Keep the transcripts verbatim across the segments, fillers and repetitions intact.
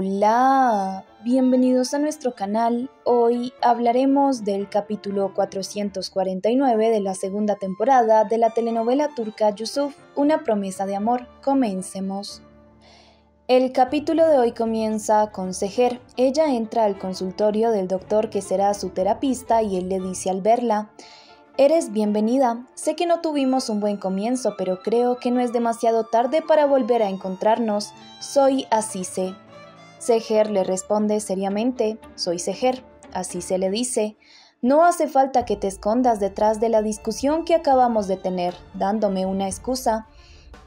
Hola, bienvenidos a nuestro canal. Hoy hablaremos del capítulo cuatrocientos cuarenta y nueve de la segunda temporada de la telenovela turca Yusuf, una promesa de amor. Comencemos. El capítulo de hoy comienza con Seher. Ella entra al consultorio del doctor que será su terapista y él le dice al verla: «Eres bienvenida. Sé que no tuvimos un buen comienzo, pero creo que no es demasiado tarde para volver a encontrarnos. Soy Azize». Seher le responde seriamente: «Soy Seher». Azize le dice: «No hace falta que te escondas detrás de la discusión que acabamos de tener, dándome una excusa.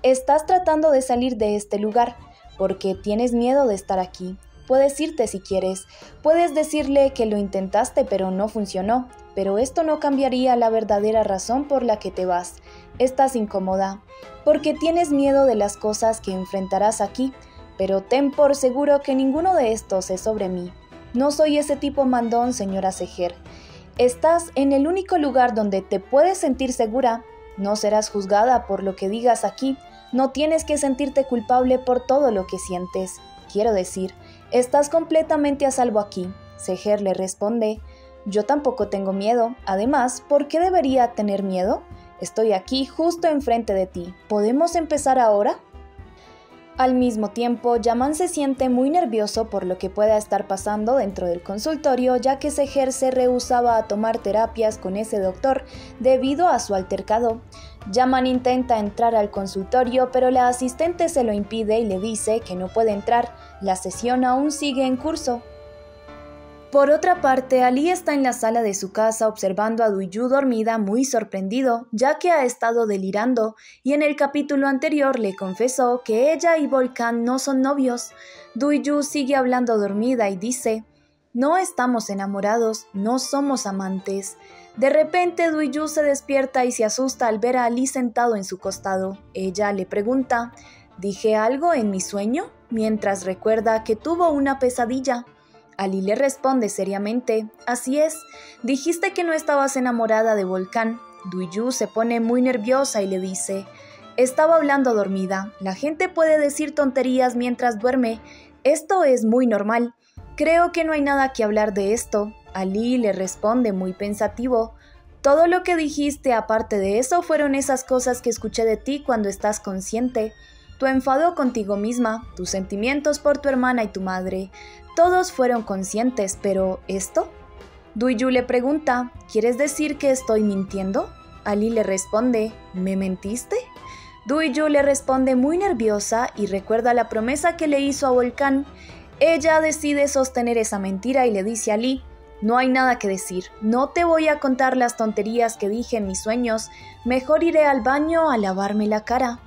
Estás tratando de salir de este lugar porque tienes miedo de estar aquí. Puedes irte si quieres. Puedes decirle que lo intentaste pero no funcionó. Pero esto no cambiaría la verdadera razón por la que te vas. Estás incómoda porque tienes miedo de las cosas que enfrentarás aquí. Pero ten por seguro que ninguno de estos es sobre mí. No soy ese tipo mandón, señora Seher. Estás en el único lugar donde te puedes sentir segura. No serás juzgada por lo que digas aquí. No tienes que sentirte culpable por todo lo que sientes. Quiero decir, estás completamente a salvo aquí». Seher le responde: «Yo tampoco tengo miedo. Además, ¿por qué debería tener miedo? Estoy aquí justo enfrente de ti. ¿Podemos empezar ahora?». Al mismo tiempo, Yaman se siente muy nervioso por lo que pueda estar pasando dentro del consultorio, ya que Seher se rehusaba a tomar terapias con ese doctor debido a su altercado. Yaman intenta entrar al consultorio, pero la asistente se lo impide y le dice que no puede entrar. La sesión aún sigue en curso. Por otra parte, Ali está en la sala de su casa observando a Duygu dormida, muy sorprendido, ya que ha estado delirando y en el capítulo anterior le confesó que ella y Volkan no son novios. Duygu sigue hablando dormida y dice: «No estamos enamorados, no somos amantes». De repente, Duygu se despierta y se asusta al ver a Ali sentado en su costado. Ella le pregunta: «¿Dije algo en mi sueño?», mientras recuerda que tuvo una pesadilla. Ali le responde seriamente: «Así es, dijiste que no estabas enamorada de Volkan». Duygu se pone muy nerviosa y le dice: «Estaba hablando dormida. La gente puede decir tonterías mientras duerme. Esto es muy normal. Creo que no hay nada que hablar de esto». Ali le responde muy pensativo: «Todo lo que dijiste aparte de eso fueron esas cosas que escuché de ti cuando estás consciente. Tu enfado contigo misma, tus sentimientos por tu hermana y tu madre. Todos fueron conscientes, pero ¿esto?». Duygu le pregunta: «¿Quieres decir que estoy mintiendo?». Ali le responde: «¿Me mentiste?». Duygu le responde muy nerviosa y recuerda la promesa que le hizo a Volkan. Ella decide sostener esa mentira y le dice a Ali: «No hay nada que decir. No te voy a contar las tonterías que dije en mis sueños. Mejor iré al baño a lavarme la cara».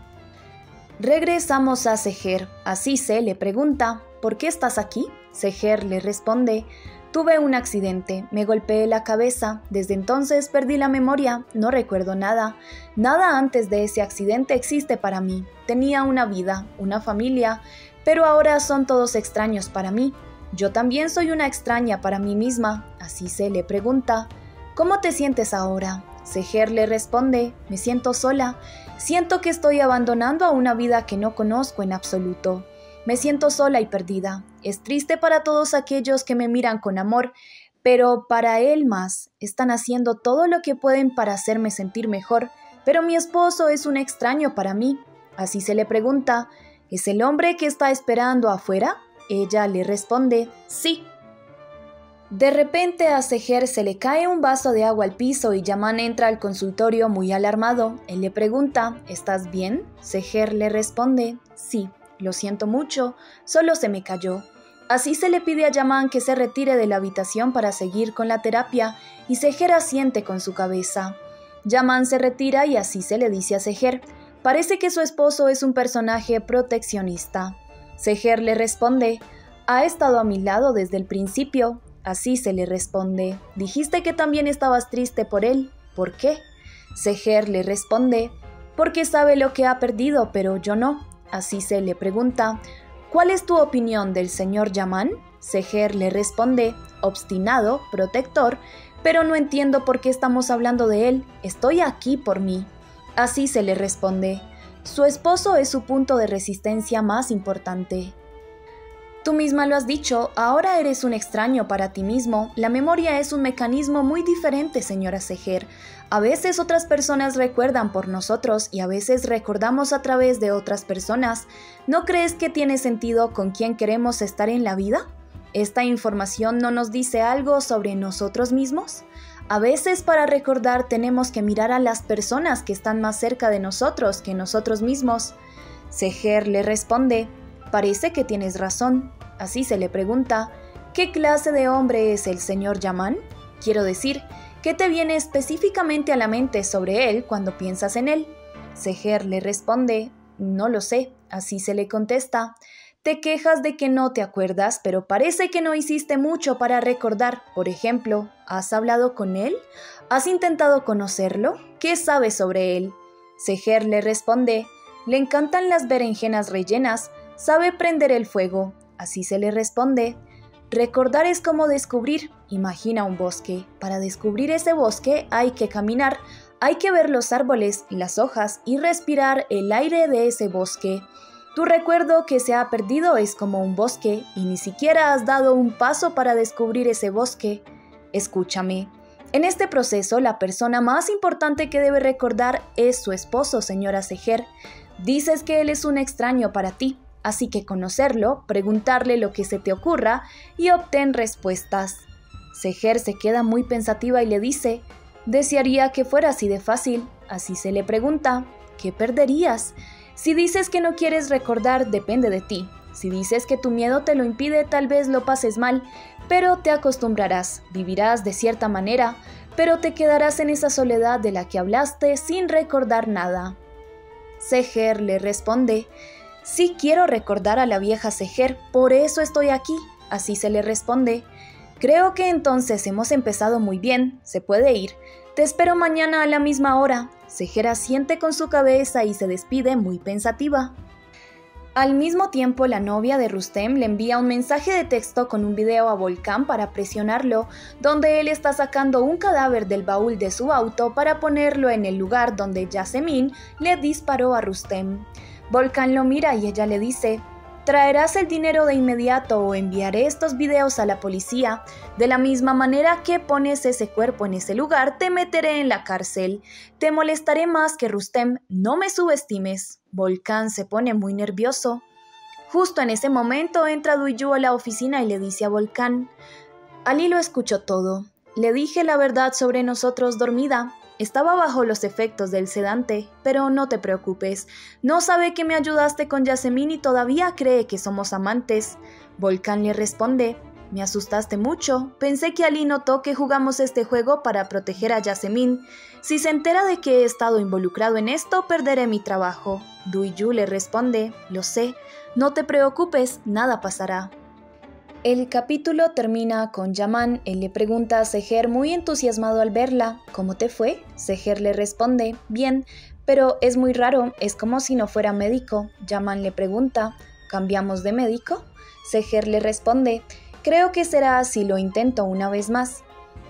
Regresamos a Seher. Azize le pregunta: «¿Por qué estás aquí?». Seher le responde: «Tuve un accidente, me golpeé la cabeza, desde entonces perdí la memoria, no recuerdo nada, nada antes de ese accidente existe para mí, tenía una vida, una familia, pero ahora son todos extraños para mí, yo también soy una extraña para mí misma». Azize le pregunta: «¿Cómo te sientes ahora?». Seher le responde: «Me siento sola, siento que estoy abandonando a una vida que no conozco en absoluto. Me siento sola y perdida. Es triste para todos aquellos que me miran con amor, pero para él más. Están haciendo todo lo que pueden para hacerme sentir mejor, pero mi esposo es un extraño para mí». Azize le pregunta: «¿Es el hombre que está esperando afuera?». Ella le responde: «Sí». De repente a Seher se le cae un vaso de agua al piso y Yaman entra al consultorio muy alarmado. Él le pregunta: «¿Estás bien?». Seher le responde: «Sí. Lo siento mucho, solo se me cayó». Azize le pide a Yaman que se retire de la habitación para seguir con la terapia y Seher asiente con su cabeza. Yaman se retira y Azize le dice a Seher: «Parece que su esposo es un personaje proteccionista». Seher le responde: «Ha estado a mi lado desde el principio». Azize le responde: «Dijiste que también estabas triste por él, ¿por qué?». Seher le responde: «Porque sabe lo que ha perdido, pero yo no». Azize le pregunta: «¿Cuál es tu opinión del señor Yaman?». Seher le responde: «Obstinado, protector, pero no entiendo por qué estamos hablando de él. Estoy aquí por mí». Azize le responde: «Su esposo es su punto de resistencia más importante». Tú misma lo has dicho, ahora eres un extraño para ti mismo. La memoria es un mecanismo muy diferente, señora Seher. A veces otras personas recuerdan por nosotros y a veces recordamos a través de otras personas. ¿No crees que tiene sentido con quién queremos estar en la vida? ¿Esta información no nos dice algo sobre nosotros mismos? A veces para recordar tenemos que mirar a las personas que están más cerca de nosotros que nosotros mismos. Seher le responde: parece que tienes razón. Así se le pregunta: ¿qué clase de hombre es el señor Yaman? Quiero decir, ¿qué te viene específicamente a la mente sobre él cuando piensas en él? Seher le responde: no lo sé. Así se le contesta: te quejas de que no te acuerdas, pero parece que no hiciste mucho para recordar. Por ejemplo, ¿has hablado con él? ¿Has intentado conocerlo? ¿Qué sabes sobre él? Seher le responde: le encantan las berenjenas rellenas. Sabe prender el fuego. Así se le responde: recordar es como descubrir. Imagina un bosque. Para descubrir ese bosque hay que caminar, hay que ver los árboles, las hojas y respirar el aire de ese bosque. Tu recuerdo que se ha perdido es como un bosque y ni siquiera has dado un paso para descubrir ese bosque. Escúchame. En este proceso, la persona más importante que debe recordar es su esposo, señora Seher. Dices que él es un extraño para ti. Así que conocerlo, preguntarle lo que se te ocurra y obtén respuestas. Seher se queda muy pensativa y le dice: desearía que fuera así de fácil. Así se le pregunta: ¿qué perderías? Si dices que no quieres recordar, depende de ti. Si dices que tu miedo te lo impide, tal vez lo pases mal, pero te acostumbrarás, vivirás de cierta manera, pero te quedarás en esa soledad de la que hablaste sin recordar nada. Seher le responde: sí quiero recordar a la vieja Seher, por eso estoy aquí. Así se le responde: creo que entonces hemos empezado muy bien, se puede ir. Te espero mañana a la misma hora. Seher asiente con su cabeza y se despide muy pensativa. Al mismo tiempo, la novia de Rustem le envía un mensaje de texto con un video a Volkan para presionarlo, donde él está sacando un cadáver del baúl de su auto para ponerlo en el lugar donde Yasemin le disparó a Rustem. Volkan lo mira y ella le dice: traerás el dinero de inmediato o enviaré estos videos a la policía. De la misma manera que pones ese cuerpo en ese lugar, te meteré en la cárcel. Te molestaré más que Rustem, no me subestimes. Volkan se pone muy nervioso. Justo en ese momento entra Duygu a la oficina y le dice a Volkan: Ali lo escuchó todo. Le dije la verdad sobre nosotros dormida. Estaba bajo los efectos del sedante, pero no te preocupes. No sabe que me ayudaste con Yasemin y todavía cree que somos amantes. Volkan le responde: me asustaste mucho. Pensé que Ali notó que jugamos este juego para proteger a Yasemin. Si se entera de que he estado involucrado en esto, perderé mi trabajo. Duygu le responde: lo sé. No te preocupes, nada pasará. El capítulo termina con Yaman. Él le pregunta a Seher, muy entusiasmado al verla: ¿cómo te fue? Seher le responde: bien, pero es muy raro, es como si no fuera médico. Yaman le pregunta: ¿cambiamos de médico? Seher le responde: creo que será si lo intento una vez más.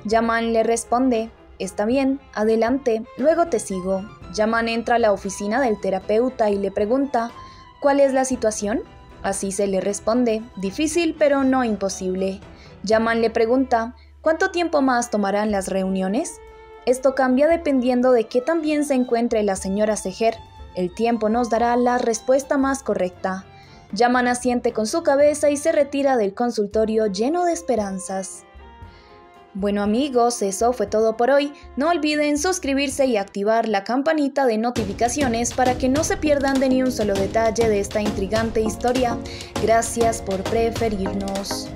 Yaman le responde: está bien, adelante, luego te sigo. Yaman entra a la oficina del terapeuta y le pregunta: ¿cuál es la situación? Así se le responde: difícil, pero no imposible. Yaman le pregunta: ¿cuánto tiempo más tomarán las reuniones? Esto cambia dependiendo de qué tan bien se encuentre la señora Seher. El tiempo nos dará la respuesta más correcta. Yaman asiente con su cabeza y se retira del consultorio lleno de esperanzas. Bueno amigos, eso fue todo por hoy. No olviden suscribirse y activar la campanita de notificaciones para que no se pierdan de ni un solo detalle de esta intrigante historia. Gracias por preferirnos.